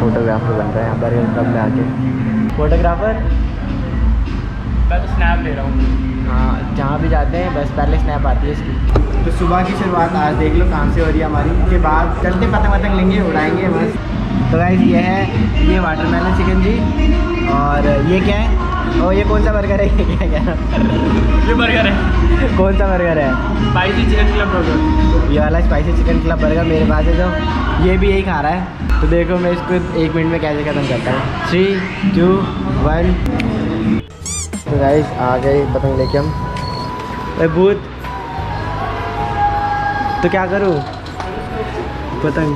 Photographer बन रहा है यहाँ पर क्लब में आके। फोटोग्राफर मैं तो स्नैप ले रहा हूँ। हाँ, जहाँ भी जाते हैं बस पहले स्नैप आती है इसकी। तो सुबह की शुरुआत आज देख लो कहाँ से हो रही है हमारी। उसके बाद चलते पतंग वतंग लेंगे, उड़ाएंगे बस। तो गाइस ये है, ये वाटरमेलन चिकन जी। और ये क्या है? और ये कौन सा बर्गर है? ये क्या ये बर्गर है? कौन सा बर्गर है? Spicy chicken club burger. ये वाला स्पाइसी चिकन क्लब बर्गर मेरे पास है, तो ये भी यही खा रहा है। तो देखो मैं इसको 1 मिनट में कैसे खत्म करता हूँ। 3, 2, 1। तो गाइस आ गए पतंग लेके हम। अरे भूत, तो क्या करूँ पतंग?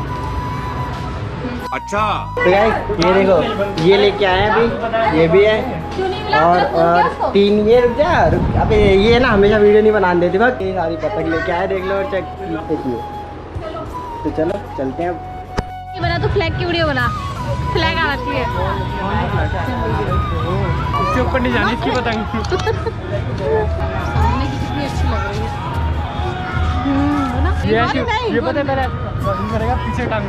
अच्छा तो गाइस ये देखो, ये लेके आए हैं अभी, ये भी है। और 3 ये रुक जा। अबे ये ना हमेशा वीडियो नहीं बना देते वक्त। ये सारी पतंग लेके आए, देख लो और चेक देखिए। तो चलो चलते हैं अब। बना तो फ्लैग की वीडियो बना, फ्लैग आ रखी है इसके ऊपर। नहीं जानी इसकी पतंग। कितनी अच्छी लग रही है। ये पता है मेरा करेगा पीछे टांग।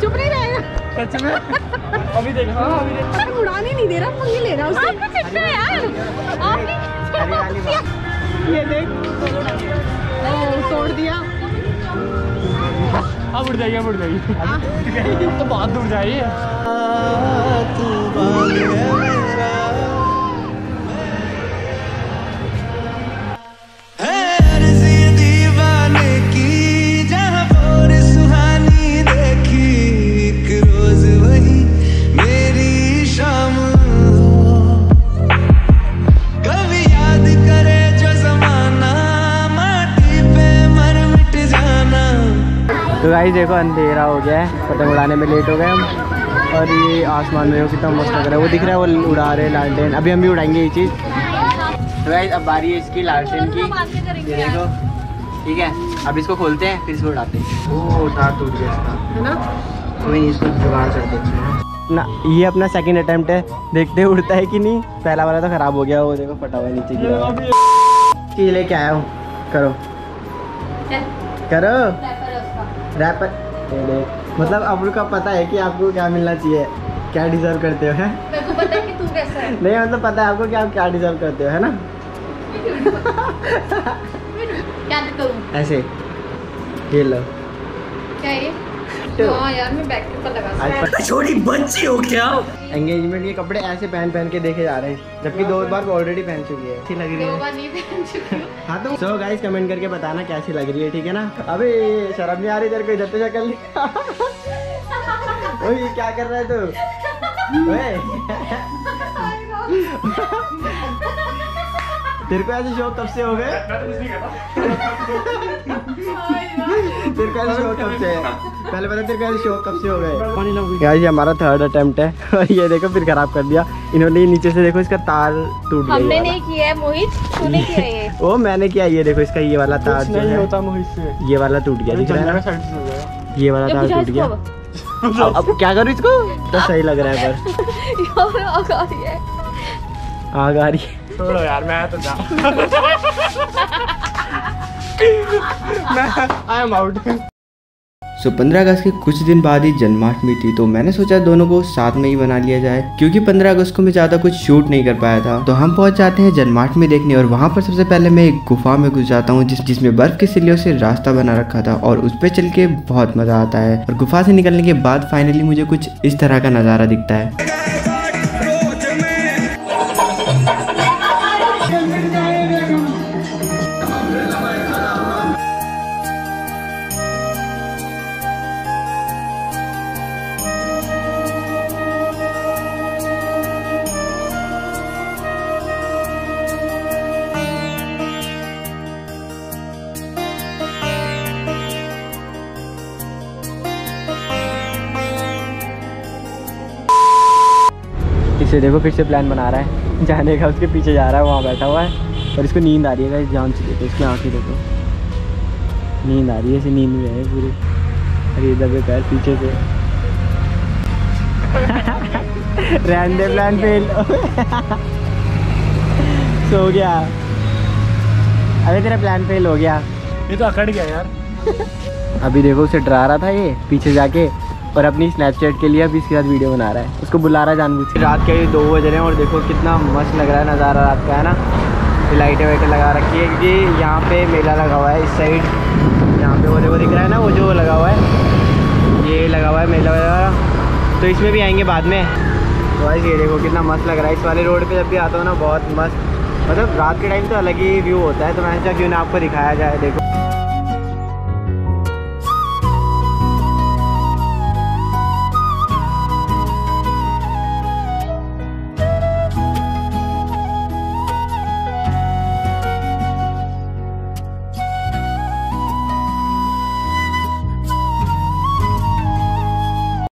चुप नहीं रहेगा सच में। अभी देखो, अभी देखो उड़ाने नहीं दे रहा, पंगी ले रहा उससे। आपको चिट्टा है यार, आपने ये देख तोड़ दिया। अब उड़ जाएगी, अब उड़ जाएगी, तो बहुत दूर जाइए। तो गाइस देखो अंधेरा हो गया है, पतंग उड़ाने में लेट हो गए हम। और ये आसमान में कितना मस्त लग रहा है, वो दिख रहा है, वो उड़ा रहे लालटेन। अभी हम भी उड़ाएंगे ये चीज़। तो गाइस अब बारी है इसकी लालटेन की, ये देखो। ठीक है, अब इसको खोलते हैं फिर इसको उड़ाते हैं। वो दाँत टूट गया इसका, है ना? वही इसको जुगाड़ कर देते हैं ना। ये अपना सेकेंड अटैम्प्ट है, देखते हैं उड़ता है कि नहीं। पहला वाला तो ख़राब हो गया, वो देखो फटा हुआ नीचे गिरा। चीज़ लेके आया हूँ, करो करो रैपर। मतलब आप का पता है कि आपको क्या मिलना चाहिए, क्या डिजर्व करते हो, है? मेरे को पता है कि तू कैसा है। नहीं मतलब पता है आपको कि आप क्या डिजर्व करते हो, है ना? क्या करूं? ऐसे ये लो। क्या ये? तो हाँ यार मैं बैक पे लगा सकता हूं। छोटी बच्ची हो क्या? एंगेजमेंट के कपड़े ऐसे पहन पहन के देखे जा रहे हैं, जबकि 2 बार ऑलरेडी पहन चुकी है। अच्छी लग रही है, 2 बार नहीं पहन चुकी। हाँ तो सो गाइस कमेंट करके बताना कैसी लग रही है, ठीक है ना? अबे शर्म नहीं आ रही तेरे को? इधर तो शक्ल नहीं। ओए क्या कर रहा है तू? तेरे को ऐसे शौक कब से हो गए? तेरे को ऐसे शौक कब से है? पहले पता तेरे को शौक कब से हो गए? यार ये हमारा 3rd अटेम्प्ट है और ये देखो फिर खराब कर दिया इन्होंने। नीचे से देखो इसका तार टूट गया। हमने नहीं किया है मोहित, तूने किया है। ओ मैंने किया। ये देखो इसका ये वाला तार जो है, ये वाला टूट गया, दिख रहा है? ये वाला तार टूट गया। अब क्या करूँ इसको? तो सही लग रहा है पर आग आ रही है, आग आ रही है। छोड़ो यार मैं तो आई एम आउट। तो 15 अगस्त के कुछ दिन बाद ही जन्माष्टमी थी, तो मैंने सोचा दोनों को साथ में ही बना लिया जाए, क्योंकि 15 अगस्त को मैं ज्यादा कुछ शूट नहीं कर पाया था। तो हम पहुंच जाते हैं जन्माष्टमी देखने, और वहां पर सबसे पहले मैं एक गुफा में घुस जाता हूँ जिसमें बर्फ की सिल्लियों से रास्ता बना रखा था, और उस पर चल के बहुत मजा आता है। और गुफा से निकलने के बाद फाइनली मुझे कुछ इस तरह का नजारा दिखता है। इसे देखो फिर से प्लान बना रहा है जाने का, उसके पीछे जा रहा है, वहाँ बैठा हुआ है। और इसको नींद आ रही है, जान से देखो इसकी आँखें देखो, नींद आ रही है, इसे नींद में है पूरी। अरे दबे पैर पीछे से। रहने दे, प्लान फेल। सो गया। अरे तेरा प्लान फेल हो गया, ये तो अकड़ गया यार। अभी देखो उसे डरा रहा था ये, पीछे जाके और अपनी स्नैपचैट के लिए अभी इसके साथ वीडियो बना रहा है, उसको बुला रहा है जानबूझ के। रात के 2 बज रहे हैं और देखो कितना मस्त लग रहा है नज़ारा रात का, है ना। लाइटें वाइटें लगा रखी है क्योंकि यहाँ पे मेला लगा हुआ है इस साइड, यहाँ पे वो दिख रहा है ना, वो जो लगा हुआ है, ये लगा हुआ है मेला वगैरह, तो इसमें भी आएंगे बाद में। तो ये देखो कितना मस्त लग रहा है इस वाले रोड पर, जब भी आता हूँ ना बहुत मस्त, मतलब रात के टाइम तो अलग ही व्यू होता है, तो मैंने सोचा क्यों ना आपको दिखाया जाए। देखो